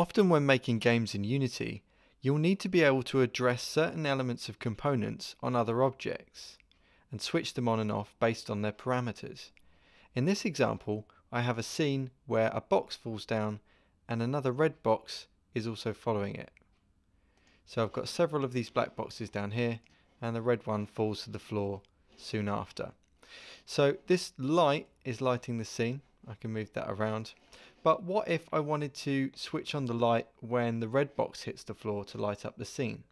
Often when making games in Unity, you'll need to be able to address certain elements of components on other objects and switch them on and off based on their parameters. In this example, I have a scene where a box falls down and another red box is also following it. So I've got several of these black boxes down here and the red one falls to the floor soon after. So this light is lighting the scene. I can move that around. But what if I wanted to switch on the light when the red box hits the floor to light up the scene?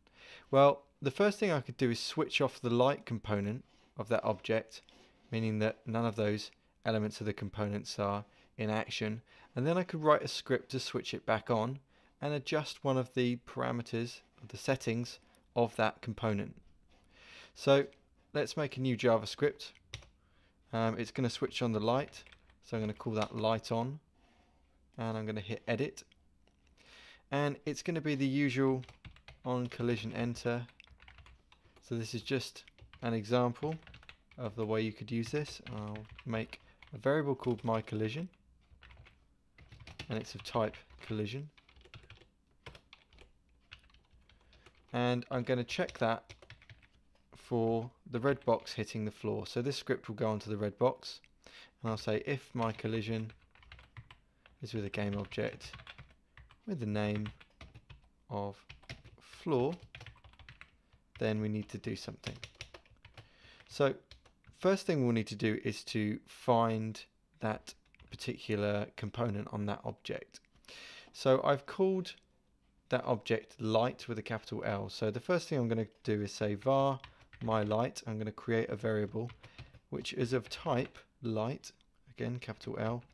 Well, the first thing I could do is switch off the light component of that object, meaning that none of those elements of the components are in action, and then I could write a script to switch it back on and adjust one of the parameters of the settings of that component. So let's make a new JavaScript. It's going to switch on the light, so I'm going to call that light on, and I'm going to hit edit, and it's going to be the usual on collision enter. So this is just an example of the way you could use this. I'll make a variable called my collision, and it's of type collision, and I'm going to check that for the red box hitting the floor. So this script will go onto the red box, and I'll say if my collision is with a game object with the name of floor, then we need to do something. So first thing we'll need to do is to find that particular component on that object. So I've called that object light with a capital L. So the first thing I'm going to do is say var my light. I'm going to create a variable which is of type light, again capital L,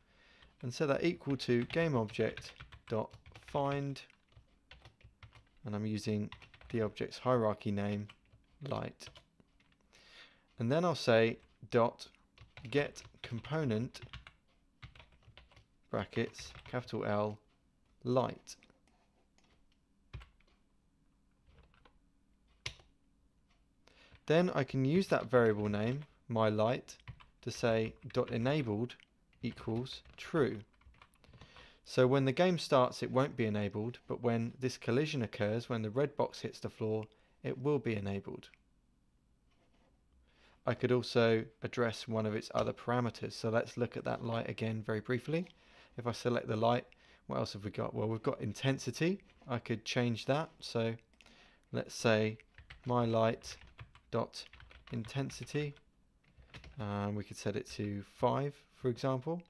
and set that equal to game object dot find, and I'm using the object's hierarchy name light. And then I'll say dot get component brackets capital L light. Then I can use that variable name my light to say dot enabled equals true. So when the game starts, it won't be enabled, but when this collision occurs, when the red box hits the floor, it will be enabled. I could also address one of its other parameters. So let's look at that light again very briefly. If I select the light, what else have we got? Well, we've got intensity. I could change that. So let's say my light dot intensity. We could set it to 5, for example.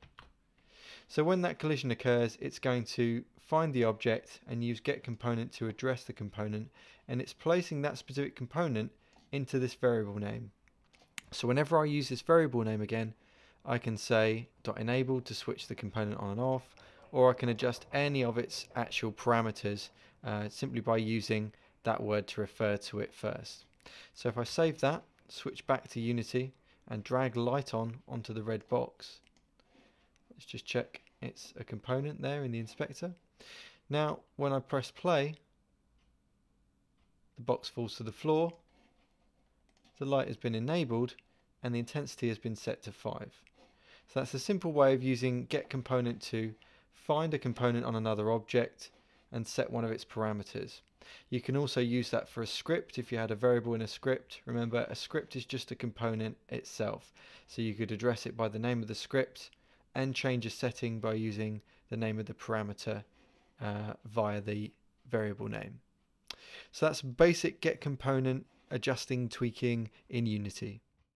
So when that collision occurs, it's going to find the object and use getComponent to address the component, and it's placing that specific component into this variable name. So whenever I use this variable name again, I can say .enable to switch the component on and off, or I can adjust any of its actual parameters simply by using that word to refer to it first. So if I save that, switch back to Unity, and drag light on onto the red box. Let's just check it's a component there in the inspector. Now when I press play, the box falls to the floor, the light has been enabled, and the intensity has been set to 5. So that's a simple way of using getComponent to find a component on another object and set one of its parameters. You can also use that for a script if you had a variable in a script. Remember, a script is just a component itself. So you could address it by the name of the script and change a setting by using the name of the parameter via the variable name. So that's basic getComponent, adjusting, tweaking in Unity.